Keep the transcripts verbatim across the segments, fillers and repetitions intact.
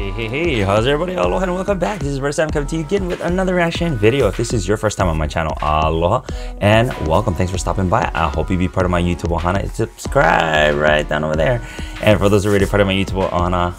Hey, hey, hey, how's everybody? Aloha and welcome back. This is Bruddah Sam coming to you again with another reaction video. If this is your first time on my channel, aloha and welcome. Thanks for stopping by. I hope you be part of my YouTube ohana. Subscribe right down over there. And for those who are already part of my YouTube ohana,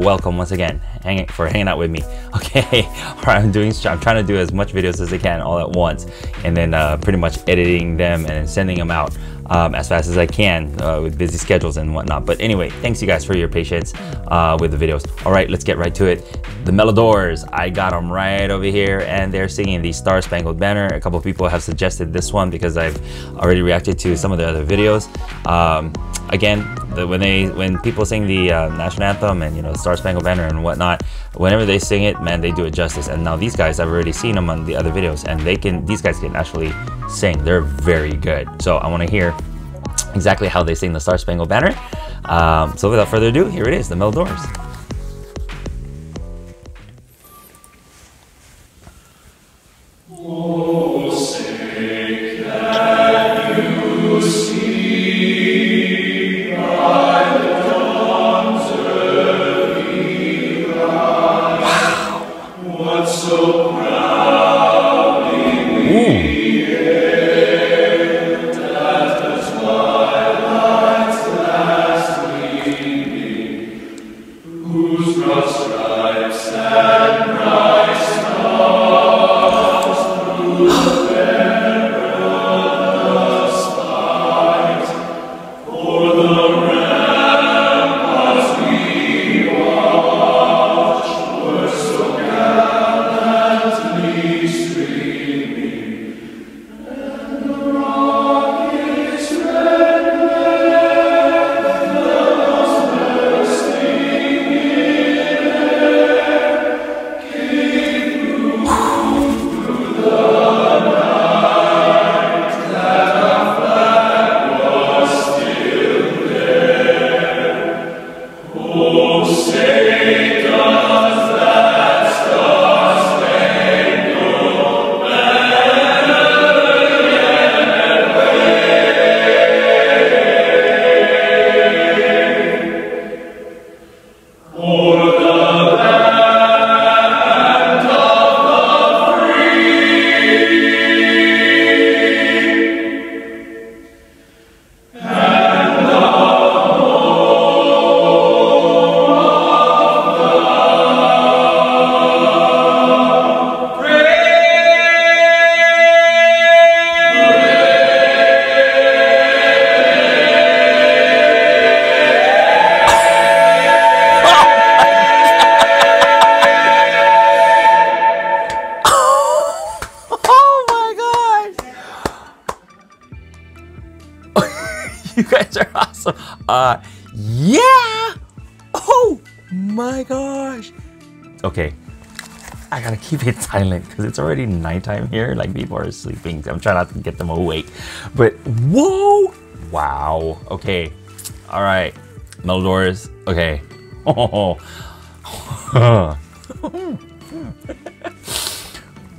welcome once again. Hang it for hanging out with me. Okay, all right, I'm doing, I'm trying to do as much videos as I can all at once and then uh, pretty much editing them and sending them out um, as fast as I can uh, with busy schedules and whatnot. But anyway, thanks you guys for your patience uh, with the videos. All right. Let's get right to it. The Melodores, I got them right over here, and they're singing the Star Spangled Banner. A couple people have suggested this one because I've already reacted to some of the other videos. Um, again, the, when they when people sing the uh, national anthem and you know Star Spangled Banner and whatnot, whenever they sing it, man, they do it justice. And now these guys, I've already seen them on the other videos, and they can these guys can actually sing. They're very good. So I want to hear exactly how they sing the Star Spangled Banner. Um, so without further ado, here it is, the Melodores. Oh, say can you see thy dawn's early rise? What so proudly we hailed at the twilight's last gleaming, whose broad stripes and bright stars You guys are awesome. Uh, yeah. Oh my gosh. Okay. I gotta keep it silent because it's already nighttime here. Like people are sleeping. So I'm trying not to get them awake. But whoa. Wow. Okay. All right. Melodores. Okay. Oh.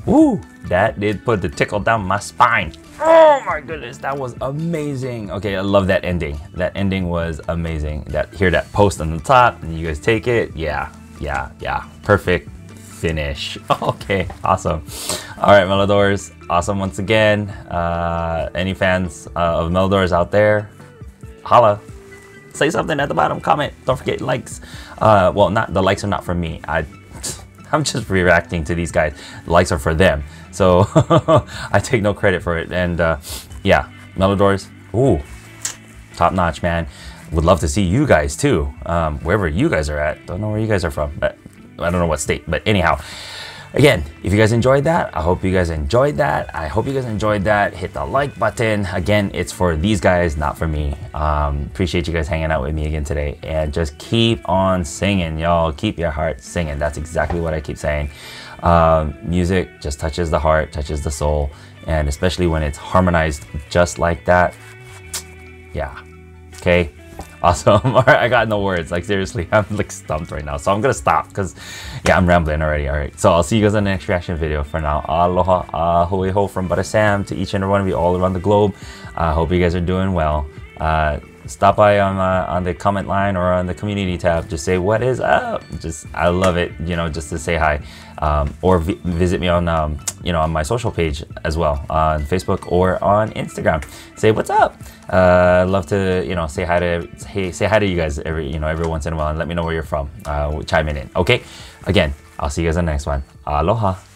Woo. That did put the tickle down my spine. Oh my goodness, that was amazing. Okay, I love that ending. That ending was amazing. That hear that post on the top and you guys take it. Yeah, yeah, yeah. Perfect finish. Okay, awesome. All right, Melodores, awesome once again. Uh, any fans uh, of Melodores out there, holla. Say something at the bottom, comment. Don't forget likes. Uh, well, not the likes are not for me. I, I'm just reacting to these guys. Likes are for them. So I take no credit for it. And uh, yeah, Melodores, ooh, top notch, man. Would love to see you guys too, um, wherever you guys are at. Don't know where you guys are from, but I don't know what state, but anyhow. Again, if you guys enjoyed that, I hope you guys enjoyed that. I hope you guys enjoyed that. Hit the like button. Again, it's for these guys, not for me. Um, appreciate you guys hanging out with me again today. And just keep on singing, y'all. Keep your heart singing. That's exactly what I keep saying. Um, music just touches the heart, touches the soul. And especially when it's harmonized just like that. Yeah. Okay. Awesome. All right, I got no words. Like seriously, I'm like stumped right now. So I'm gonna stop because yeah, I'm rambling already. All right. So I'll see you guys on the next reaction video. For now, aloha, ahuiho from Bruddah Sam to each and every one of you all around the globe. I uh, hope you guys are doing well. Uh, stop by on uh, on the comment line or on the community tab. Just say what is up. Just I love it, you know, just to say hi. Um, or vi visit me on um, you know, on my social page as well, uh, on Facebook or on Instagram. Say what's up. Uh, I'd love to, you know, say hi to hey say hi to you guys every you know every once in a while, and let me know where you're from. Uh, chime in. Okay. Again, I'll see you guys on the next one. Aloha.